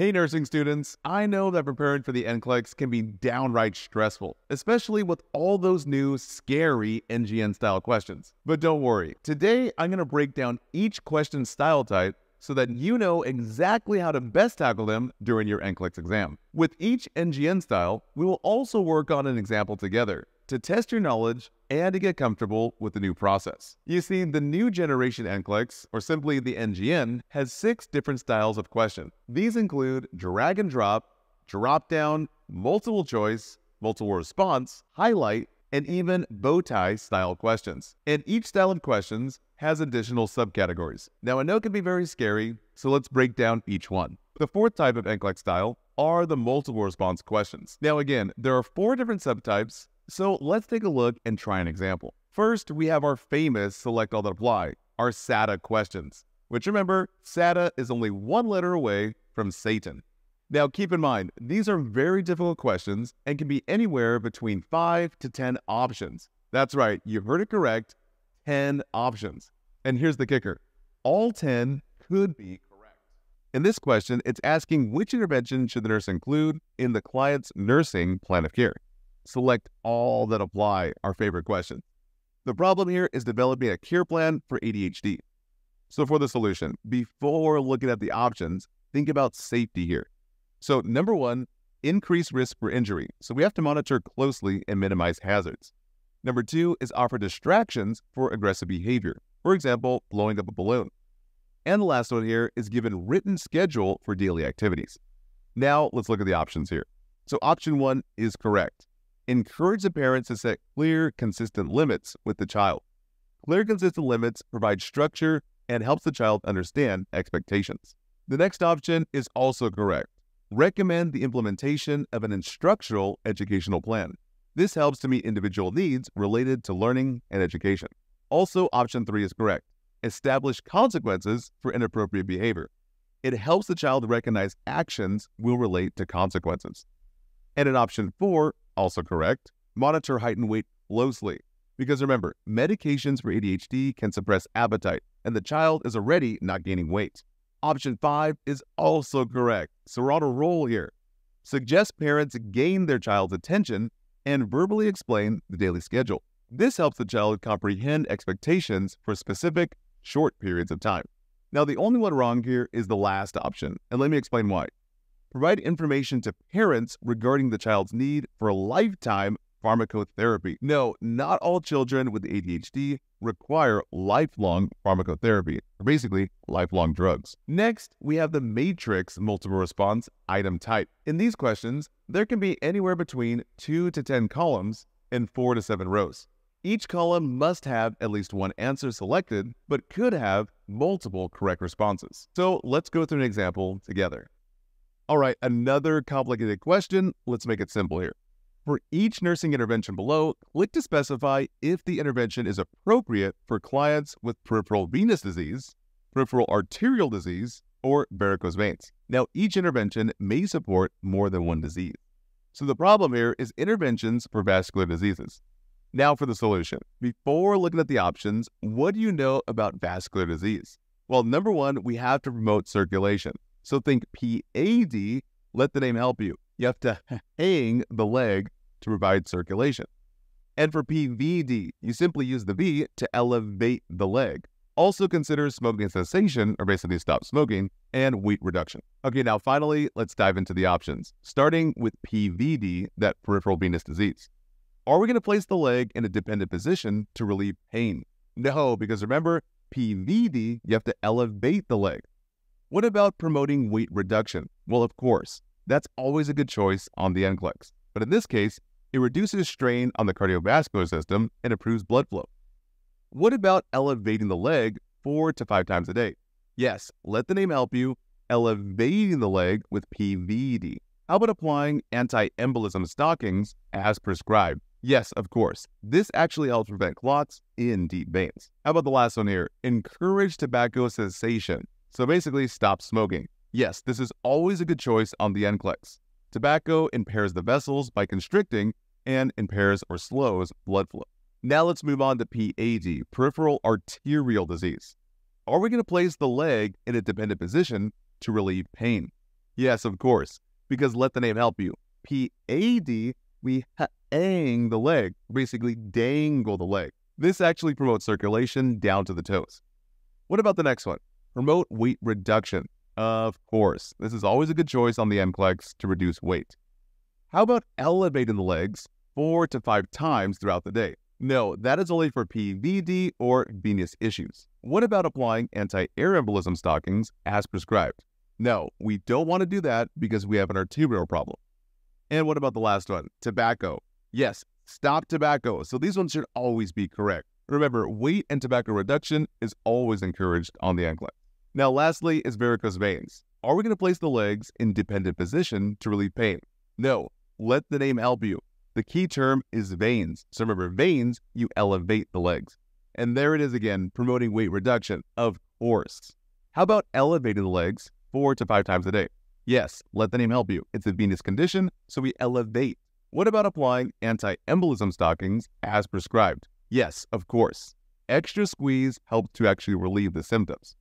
Hey nursing students, I know that preparing for the NCLEX can be downright stressful, especially with all those new scary NGN style questions. But don't worry, today I'm going to break down each question style type so that you know exactly how to best tackle them during your NCLEX exam. With each NGN style, we will also work on an example together to test your knowledge and to get comfortable with the new process. You see, the new generation NCLEX, or simply the NGN, has 6 different styles of question. These include drag and drop down, multiple choice, multiple response, highlight, and even bow tie style questions. And each style of questions has additional subcategories. Now, I know it can be very scary, so let's break down each one. The 4th type of NCLEX style are the multiple response questions. Now again, there are 4 different subtypes, so let's take a look and try an example. First, we have our famous select all that apply, our SATA questions, which remember, SATA is only 1 letter away from Satan. Now keep in mind, these are very difficult questions and can be anywhere between 5 to 10 options. That's right, you heard it correct, 10 options. And here's the kicker, all 10 could be correct. In this question, it's asking which intervention should the nurse include in the client's nursing plan of care. Select all that apply, our favorite question. The problem here is developing a care plan for ADHD. So for the solution, before looking at the options, think about safety here. So number 1, increase risk for injury. So we have to monitor closely and minimize hazards. Number 2 is offer distractions for aggressive behavior. For example, blowing up a balloon. And the last one here is given written schedule for daily activities. Now let's look at the options here. So option 1 is correct. Encourage the parents to set clear, consistent limits with the child. Clear, consistent limits provide structure and helps the child understand expectations. The next option is also correct. Recommend the implementation of an instructional educational plan. This helps to meet individual needs related to learning and education. Also, option 3 is correct. Establish consequences for inappropriate behavior. It helps the child recognize actions will relate to consequences. And in option 4, also correct, monitor height and weight closely. Because remember, medications for ADHD can suppress appetite, and the child is already not gaining weight. Option 5 is also correct, so we're on a roll here. Suggest parents gain their child's attention and verbally explain the daily schedule. This helps the child comprehend expectations for specific, short periods of time. Now, the only one wrong here is the last option, and let me explain why. Provide information to parents regarding the child's need for lifetime pharmacotherapy. No, not all children with ADHD require lifelong pharmacotherapy, or basically lifelong drugs. Next, we have the matrix multiple response item type. In these questions, there can be anywhere between 2 to 10 columns and 4 to 7 rows. Each column must have at least 1 answer selected, but could have multiple correct responses. So let's go through an example together. All right, another complicated question. Let's make it simple here. For each nursing intervention below, click to specify if the intervention is appropriate for clients with peripheral venous disease, peripheral arterial disease, or varicose veins. Now, each intervention may support more than 1 disease. So the problem here is interventions for vascular diseases. Now for the solution. Before looking at the options, what do you know about vascular disease? Well, number 1, we have to promote circulation. So think PAD, let the name help you. You have to hang the leg to provide circulation. And for PVD, you simply use the V to elevate the leg. Also consider smoking cessation, or basically stop smoking, and weight reduction. Okay, now finally, let's dive into the options, starting with PVD, that peripheral venous disease. Are we going to place the leg in a dependent position to relieve pain? No, because remember, PVD, you have to elevate the leg. What about promoting weight reduction? Well, of course, that's always a good choice on the NCLEX. But in this case, it reduces strain on the cardiovascular system and improves blood flow. What about elevating the leg 4 to 5 times a day? Yes, let the name help you, elevating the leg with PVD. How about applying anti-embolism stockings as prescribed? Yes, of course. This actually helps prevent clots in deep veins. How about the last one here? Encourage tobacco cessation. So basically, stop smoking. Yes, this is always a good choice on the NCLEX. Tobacco impairs the vessels by constricting and impairs or slows blood flow. Now let's move on to PAD, peripheral arterial disease. Are we going to place the leg in a dependent position to relieve pain? Yes, of course, because let the name help you. PAD, we hang the leg, basically dangle the leg. This actually promotes circulation down to the toes. What about the next one? Promote weight reduction. Of course, this is always a good choice on the NCLEX to reduce weight. How about elevating the legs 4 to 5 times throughout the day? No, that is only for PVD or venous issues. What about applying anti-air embolism stockings as prescribed? No, we don't want to do that because we have an arterial problem. And what about the last one? Tobacco. Yes, stop tobacco. So these ones should always be correct. Remember, weight and tobacco reduction is always encouraged on the NCLEX. Now, lastly is varicose veins. Are we going to place the legs in dependent position to relieve pain? No, let the name help you. The key term is veins. So remember, veins, you elevate the legs. And there it is again, promoting weight reduction, of course. How about elevating the legs 4 to 5 times a day? Yes, let the name help you. It's a venous condition, so we elevate. What about applying anti-embolism stockings as prescribed? Yes, of course. Extra squeeze helps to actually relieve the symptoms.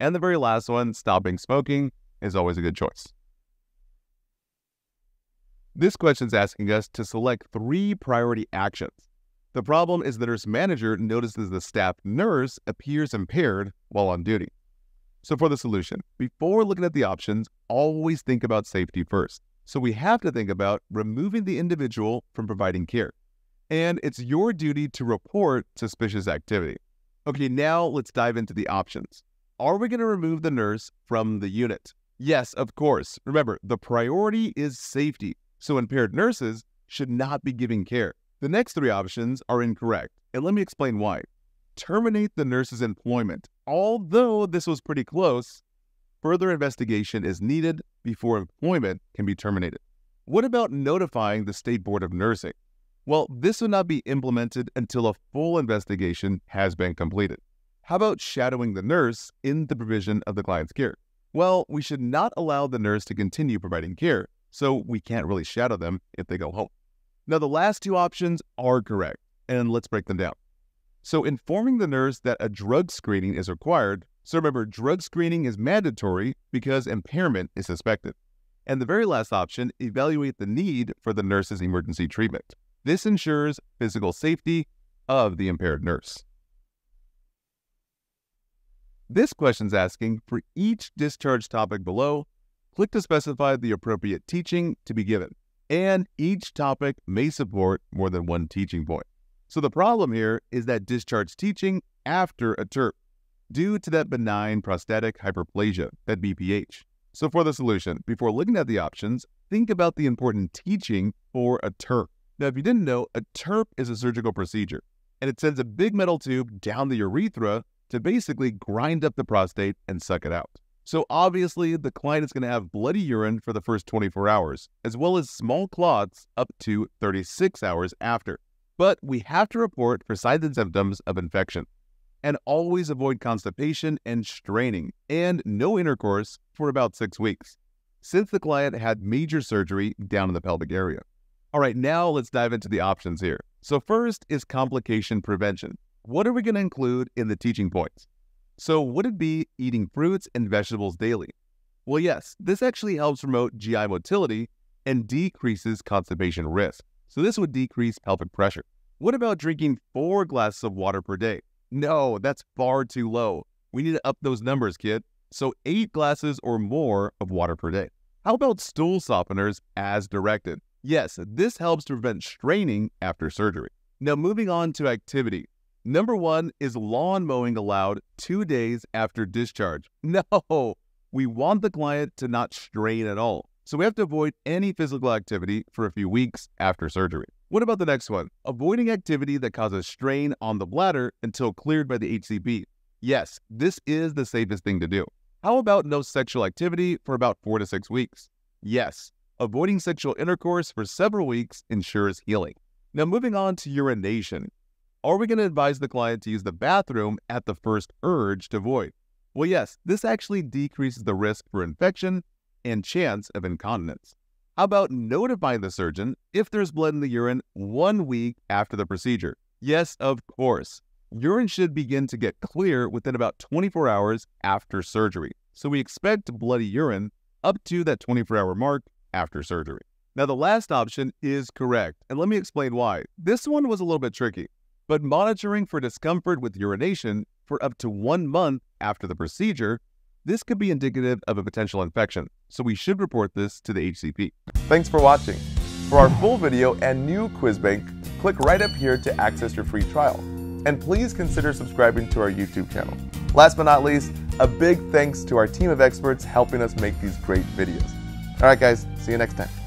And the very last one, stopping smoking, is always a good choice. This question is asking us to select 3 priority actions. The problem is the nurse manager notices the staff nurse appears impaired while on duty. So for the solution, before looking at the options, always think about safety first. So we have to think about removing the individual from providing care. And it's your duty to report suspicious activity. Okay, now let's dive into the options. Are we going to remove the nurse from the unit? Yes, of course. Remember, the priority is safety, so impaired nurses should not be giving care. The next 3 options are incorrect, and let me explain why. Terminate the nurse's employment. Although this was pretty close, further investigation is needed before employment can be terminated. What about notifying the State Board of Nursing? Well, this will not be implemented until a full investigation has been completed. How about shadowing the nurse in the provision of the client's care? Well, we should not allow the nurse to continue providing care, so we can't really shadow them if they go home. Now, the last 2 options are correct, and let's break them down. So informing the nurse that a drug screening is required. So remember, drug screening is mandatory because impairment is suspected. And the very last option, evaluate the need for the nurse's emergency treatment. This ensures physical safety of the impaired nurse. This question's asking, for each discharge topic below, click to specify the appropriate teaching to be given, and each topic may support more than one teaching point. So the problem here is that discharge teaching after a TURP due to that benign prostatic hyperplasia, that BPH. So for the solution, before looking at the options, think about the important teaching for a TURP. Now, if you didn't know, a TURP is a surgical procedure, and it sends a big metal tube down the urethra to basically grind up the prostate and suck it out. So obviously, the client is going to have bloody urine for the first 24 hours, as well as small clots up to 36 hours after. But we have to report for signs and symptoms of infection. And always avoid constipation and straining, and no intercourse for about 6 weeks, since the client had major surgery down in the pelvic area. All right, now let's dive into the options here. So first is complication prevention. What are we going to include in the teaching points? So would it be eating fruits and vegetables daily? Well, yes, this actually helps promote GI motility and decreases constipation risk. So this would decrease pelvic pressure. What about drinking 4 glasses of water per day? No, that's far too low. We need to up those numbers, kid. So 8 glasses or more of water per day. How about stool softeners as directed? Yes, this helps to prevent straining after surgery. Now moving on to activity. Number 1 is lawn mowing allowed 2 days after discharge. No, we want the client to not strain at all. So we have to avoid any physical activity for a few weeks after surgery. What about the next one? Avoiding activity that causes strain on the bladder until cleared by the HCP. Yes, this is the safest thing to do. How about no sexual activity for about 4 to 6 weeks? Yes, avoiding sexual intercourse for several weeks ensures healing. Now moving on to urination. Are we going to advise the client to use the bathroom at the first urge to void? Well, yes, this actually decreases the risk for infection and chance of incontinence. How about notifying the surgeon if there's blood in the urine 1 week after the procedure? Yes, of course. Urine should begin to get clear within about 24 hours after surgery, so we expect bloody urine up to that 24-hour mark after surgery. Now, the last option is correct, and let me explain why. This one was a little bit tricky, but monitoring for discomfort with urination for up to 1 month after the procedure, this could be indicative of a potential infection, so we should report this to the HCP. Thanks for watching. For our full video and new quiz bank, click right up here to access your free trial. And please consider subscribing to our YouTube channel. Last but not least, a big thanks to our team of experts helping us make these great videos. All right, guys, see you next time.